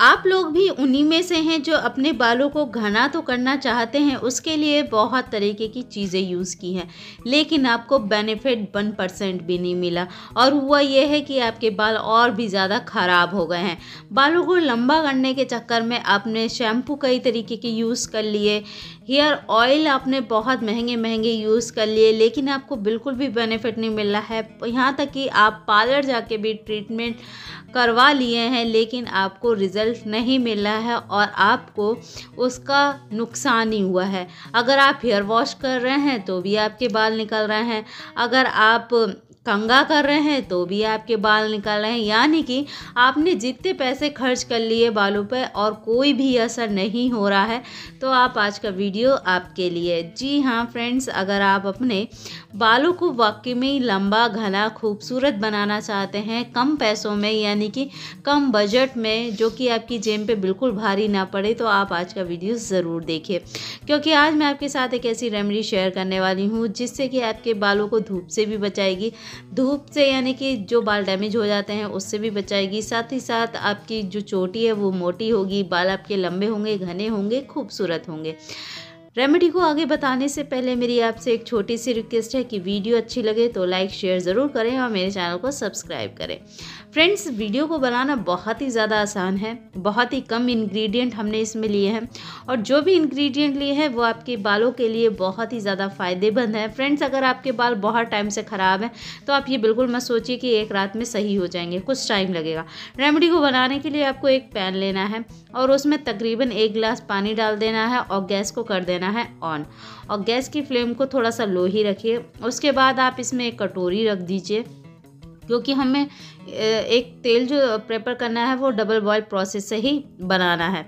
आप लोग भी उन्हीं में से हैं जो अपने बालों को घना तो करना चाहते हैं, उसके लिए बहुत तरीके की चीज़ें यूज़ की हैं, लेकिन आपको बेनिफिट 1% भी नहीं मिला। और हुआ यह है कि आपके बाल और भी ज़्यादा ख़राब हो गए हैं। बालों को लंबा करने के चक्कर में आपने शैम्पू कई तरीके के यूज़ कर लिए, हेयर ऑयल आपने बहुत महंगे महंगे यूज़ कर लिए, लेकिन आपको बिल्कुल भी बेनिफिट नहीं मिल रहा है। यहाँ तक कि आप पार्लर जाके भी ट्रीटमेंट करवा लिए हैं, लेकिन आपको रिज़ल्ट नहीं मिल रहा है और आपको उसका नुकसान ही हुआ है। अगर आप हेयर वॉश कर रहे हैं तो भी आपके बाल निकल रहे हैं, अगर आप कंघा कर रहे हैं तो भी आपके बाल निकल रहे हैं। यानी कि आपने जितने पैसे खर्च कर लिए बालों पे और कोई भी असर नहीं हो रहा है। तो आप आज का वीडियो आपके लिए। जी हाँ फ्रेंड्स, अगर आप अपने बालों को वाकई में लंबा घना खूबसूरत बनाना चाहते हैं कम पैसों में, यानी कि कम बजट में, जो कि आपकी जेब पे बिल्कुल भारी ना पड़े, तो आप आज का वीडियो ज़रूर देखिए, क्योंकि आज मैं आपके साथ एक ऐसी रेमेडी शेयर करने वाली हूँ जिससे कि आपके बालों को धूप से भी बचाएगी, धूप से यानी कि जो बाल डैमेज हो जाते हैं उससे भी बचाएगी, साथ ही साथ आपकी जो चोटी है वो मोटी होगी, बाल आपके लंबे होंगे, घने होंगे, खूबसूरत होंगे। रेमेडी को आगे बताने से पहले मेरी आपसे एक छोटी सी रिक्वेस्ट है कि वीडियो अच्छी लगे तो लाइक शेयर ज़रूर करें और मेरे चैनल को सब्सक्राइब करें। फ्रेंड्स, वीडियो को बनाना बहुत ही ज़्यादा आसान है, बहुत ही कम इंग्रेडिएंट हमने इसमें लिए हैं और जो भी इंग्रेडिएंट लिए हैं वो आपके बालों के लिए बहुत ही ज़्यादा फ़ायदेमंद है। फ्रेंड्स, अगर आपके बाल बहुत टाइम से ख़राब हैं तो आप ये बिल्कुल मत सोचिए कि एक रात में सही हो जाएंगे, कुछ टाइम लगेगा। रेमेडी को बनाने के लिए आपको एक पैन लेना है और उसमें तकरीबन 1 गिलास पानी डाल देना है और गैस को कर देना है ऑन, और गैस की फ्लेम को थोड़ा सा लो ही रखिए। उसके बाद आप इसमें एक कटोरी रख दीजिए, क्योंकि हमें एक तेल जो प्रेपर करना है वो डबल बॉयल प्रोसेस से ही बनाना है।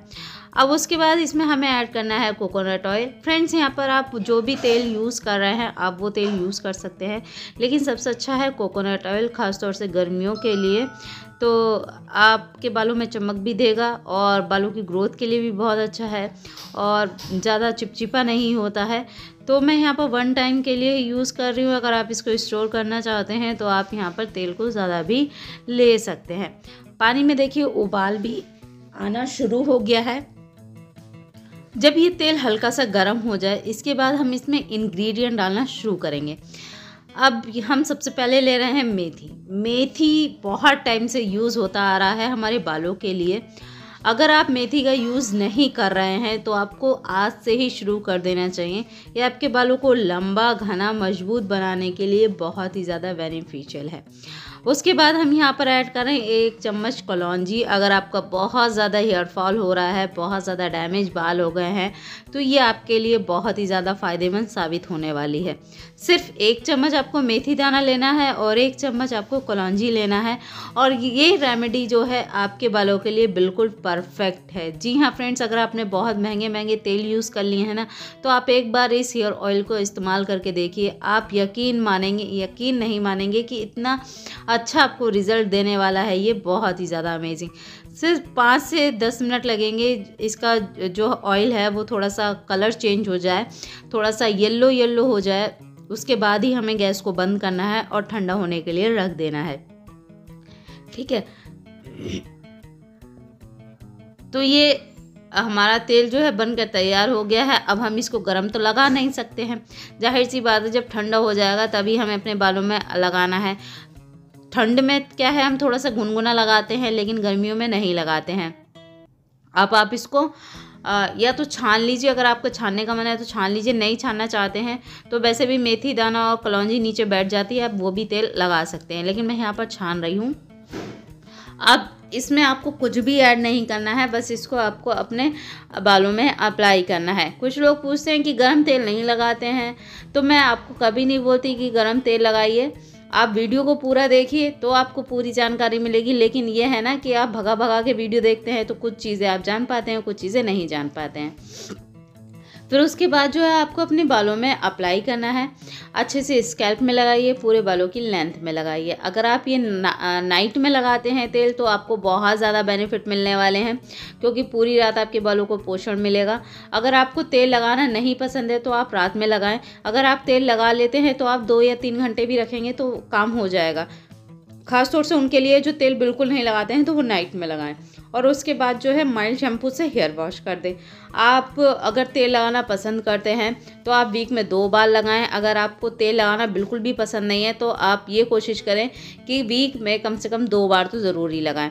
अब उसके बाद इसमें हमें ऐड करना है कोकोनट ऑयल। फ्रेंड्स, यहाँ पर आप जो भी तेल यूज़ कर रहे हैं आप वो तेल यूज़ कर सकते हैं, लेकिन सबसे अच्छा है कोकोनट ऑयल, ख़ासतौर से गर्मियों के लिए। तो आपके बालों में चमक भी देगा और बालों की ग्रोथ के लिए भी बहुत अच्छा है और ज़्यादा चिपचिपा नहीं होता है। तो मैं यहाँ पर 1 टाइम के लिए यूज़ कर रही हूँ। अगर आप इसको स्टोर करना चाहते हैं तो आप यहाँ पर तेल को ज़्यादा भी ले सकते हैं। पानी में देखिए उबाल भी आना शुरू हो गया है। जब ये तेल हल्का सा गर्म हो जाए, इसके बाद हम इसमें इंग्रेडिएंट डालना शुरू करेंगे। अब हम सबसे पहले ले रहे हैं मेथी। मेथी बहुत टाइम से यूज़ होता आ रहा है हमारे बालों के लिए। अगर आप मेथी का यूज़ नहीं कर रहे हैं तो आपको आज से ही शुरू कर देना चाहिए। यह आपके बालों को लंबा घना मजबूत बनाने के लिए बहुत ही ज़्यादा बेनिफिशियल है। उसके बाद हम यहाँ पर ऐड करें 1 चम्मच कलौंजी। अगर आपका बहुत ज़्यादा हेयर फॉल हो रहा है, बहुत ज़्यादा डैमेज बाल हो गए हैं, तो ये आपके लिए बहुत ही ज़्यादा फ़ायदेमंद साबित होने वाली है। सिर्फ 1 चम्मच आपको मेथी दाना लेना है और 1 चम्मच आपको कलौंजी लेना है और ये रेमेडी जो है आपके बालों के लिए बिल्कुल परफेक्ट है। जी हाँ फ्रेंड्स, अगर आपने बहुत महंगे महंगे तेल यूज़ कर लिए हैं ना, तो आप एक बार इस हेयर ऑयल को इस्तेमाल करके देखिए। आप यकीन नहीं मानेंगे कि इतना अच्छा आपको रिज़ल्ट देने वाला है। ये बहुत ही ज़्यादा अमेजिंग। सिर्फ 5 से 10 मिनट लगेंगे इसका जो ऑयल है वो थोड़ा सा कलर चेंज हो जाए, थोड़ा सा येलो हो जाए, उसके बाद ही हमें गैस को बंद करना है और ठंडा होने के लिए रख देना है, ठीक है। तो ये हमारा तेल जो है बनकर तैयार हो गया है। अब हम इसको गर्म तो लगा नहीं सकते हैं, जाहिर सी बात है, जब ठंडा हो जाएगा तभी हमें अपने बालों में लगाना है। ठंड में क्या है, हम थोड़ा सा गुनगुना लगाते हैं, लेकिन गर्मियों में नहीं लगाते हैं। अब आप इसको या तो छान लीजिए, अगर आपको छानने का मन है तो छान लीजिए, नहीं छानना चाहते हैं तो वैसे भी मेथी दाना और कलौंजी नीचे बैठ जाती है, आप वो भी तेल लगा सकते हैं, लेकिन मैं यहाँ पर छान रही हूँ। अब इसमें आपको कुछ भी ऐड नहीं करना है, बस इसको आपको अपने बालों में अप्लाई करना है। कुछ लोग पूछते हैं कि गर्म तेल नहीं लगाते हैं, तो मैं आपको कभी नहीं बोलती कि गर्म तेल लगाइए। आप वीडियो को पूरा देखिए तो आपको पूरी जानकारी मिलेगी, लेकिन यह है ना कि आप भगा भगा के वीडियो देखते हैं तो कुछ चीज़ें आप जान पाते हैं, कुछ चीज़ें नहीं जान पाते हैं। फिर उसके बाद जो है आपको अपने बालों में अप्लाई करना है, अच्छे से स्कैल्प में लगाइए, पूरे बालों की लेंथ में लगाइए। अगर आप ये नाइट में लगाते हैं तेल तो आपको बहुत ज़्यादा बेनिफिट मिलने वाले हैं, क्योंकि पूरी रात आपके बालों को पोषण मिलेगा। अगर आपको तेल लगाना नहीं पसंद है तो आप रात में लगाएं। अगर आप तेल लगा लेते हैं तो आप 2 या 3 घंटे भी रखेंगे तो काम हो जाएगा, खासतौर से उनके लिए जो तेल बिल्कुल नहीं लगाते हैं तो वो नाइट में लगाएं। और उसके बाद जो है माइल्ड शैम्पू से हेयर वॉश कर दें। आप अगर तेल लगाना पसंद करते हैं तो आप वीक में 2 बार लगाएं। अगर आपको तेल लगाना बिल्कुल भी पसंद नहीं है तो आप ये कोशिश करें कि वीक में कम से कम 2 बार तो ज़रूरी लगाएं।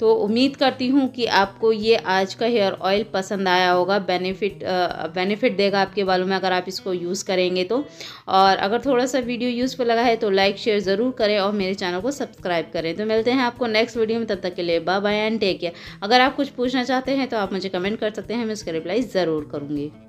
तो उम्मीद करती हूँ कि आपको ये आज का हेयर ऑयल पसंद आया होगा। बेनिफिट देगा आपके बालों में अगर आप इसको यूज़ करेंगे तो। और अगर थोड़ा सा वीडियो यूज़फुल लगा है तो लाइक शेयर ज़रूर करें और मेरे चैनल को सब्सक्राइब करें। तो मिलते हैं आपको नेक्स्ट वीडियो में, तब तक के लिए bye bye and take care. अगर आप कुछ पूछना चाहते हैं तो आप मुझे कमेंट कर सकते हैं, मैं उसका रिप्लाई ज़रूर करूँगी।